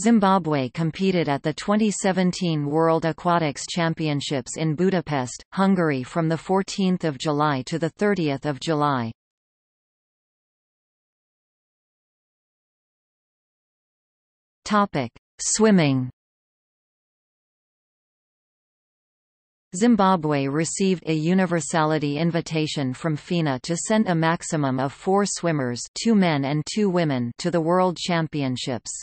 Zimbabwe competed at the 2017 World Aquatics Championships in Budapest, Hungary from 14 July to 30 July. Swimming. Zimbabwe received a universality invitation from FINA to send a maximum of 4 swimmers, 2 men and 2 women, to the World Championships.